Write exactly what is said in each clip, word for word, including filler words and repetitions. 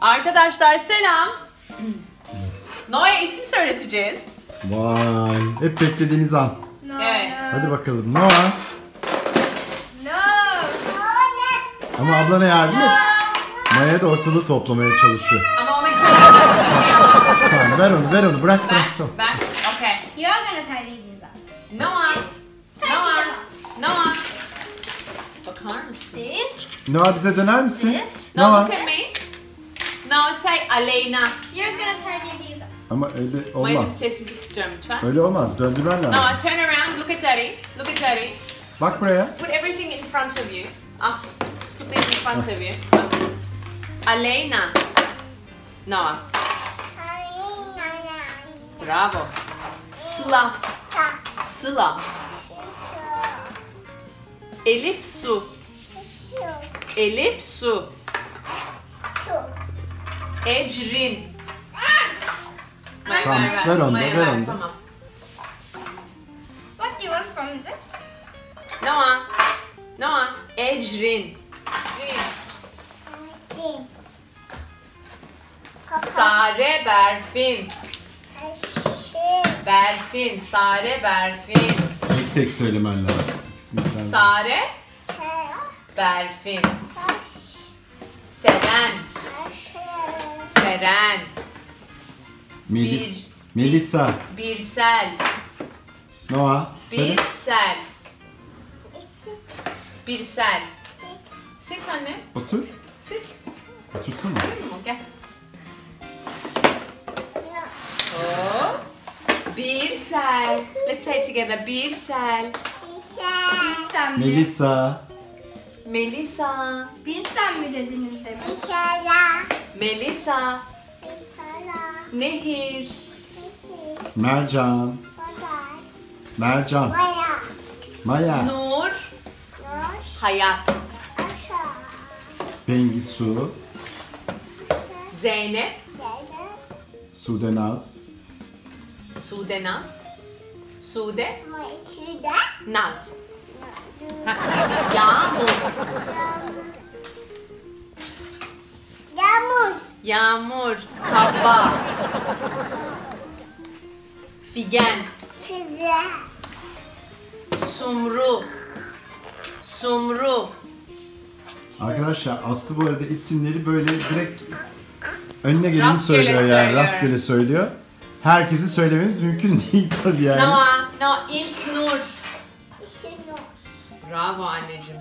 Arkadaşlar selam. Noa'ya isim söyleteceğiz. Vay, hep beklediğiniz an. No. Evet. Hadi bakalım Noa. No. Ama ablana yardım et. Noa'ya da ortalığı toplamaya çalışıyor. Ama onun kararını tamam, ver onu, ver onu, bırak ben, bırak. Tamam. Ben, okay. You're gonna tidy these up. Noa. Noa. Noa. Bakar mısın? Noa bize döner misin? No, Noa. Look at me. Noa say Aleyna. You're gonna tidy these up. Ama öyle olmaz. Mayacım sessizlik istiyorum lütfen. Öyle olmaz, döndürmen lazım. Noa turn around, look at daddy, look at daddy. Bak buraya. Put everything in front of you. Ah. Put it in front of you. Bak. Aleyna. Noa. Bravo. Sıla. Sıla. Elif su. Elif su. Ecrin. Tamam, ver onu, ver onu. What do you want from this? Noa. Noa. Ecrin. Sare Berfin. Berfin, Sare Berfin. Tek tek söylemen lazım. Kesinlikle. Sare Berfin. Seren. Seren. Melis, bir, Melisa. Birsel. Noa. Birsel. Birsel. Sit anne. Otur. Sit. Otursana. Gel. Oh. Birsel. Let's say it together. Birsel. Birsel. Melisa. Melisa. Birsel mi dediniz demek? Birsel. Melisa. Birsel. Nehir. Mercan. Mercan. Maya. Maya. Nur. Nur. Hayat. Bengisu. Zeynep. Sudenaz. Sudenaz. Sude. Sude. Naz. Yağmur. Yağmur. Yağmur. Hava. Figen. Figen. Sumru. Sumru. Arkadaşlar Aslı bu arada isimleri böyle direkt önüne geleni rastgele söylüyor yani söylüyorum. Rastgele söylüyor. Herkesi söylememiz mümkün değil tabii yani. Noa, Noa, ilk nur. Bravo anneciğim.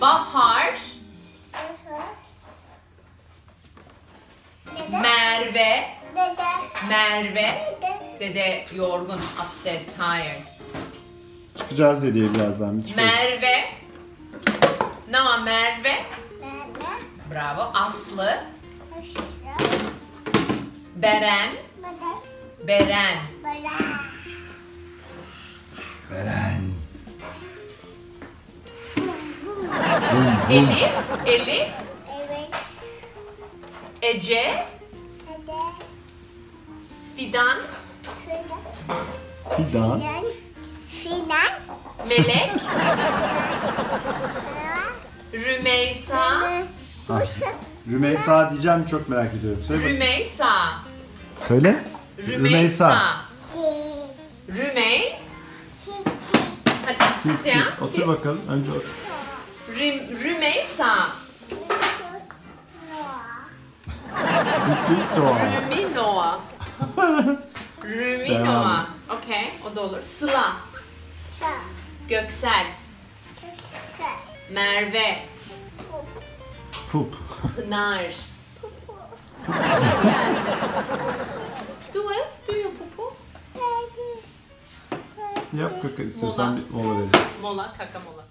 Bahar. Merve. Merve. Dede yorgun, upstairs, tired. Çıkacağız dedeye birazdan. Çıkıyoruz. Merve. Noa, Merve. Merve. Bravo. Aslı. Beren. Beren. Beren. Elif. Elif. Ece. Fidan. Fidan. Fidan. Melek. Rümeysa. Rümeysa diyeceğim çok merak ediyorum. Söyle. Rümeysa. Söyle. Rümeysa. Rümey. Hadi Sitya. Otur bakalım. Önce otur. Rümeysa. Rüminoa. Rüminoa. Okay, o da olur. Sıla. Göksel. Merve. Pup. Pınar. Do it. Do your pupu. Yap kaka istersen bir mola verelim. Mola, kaka mola.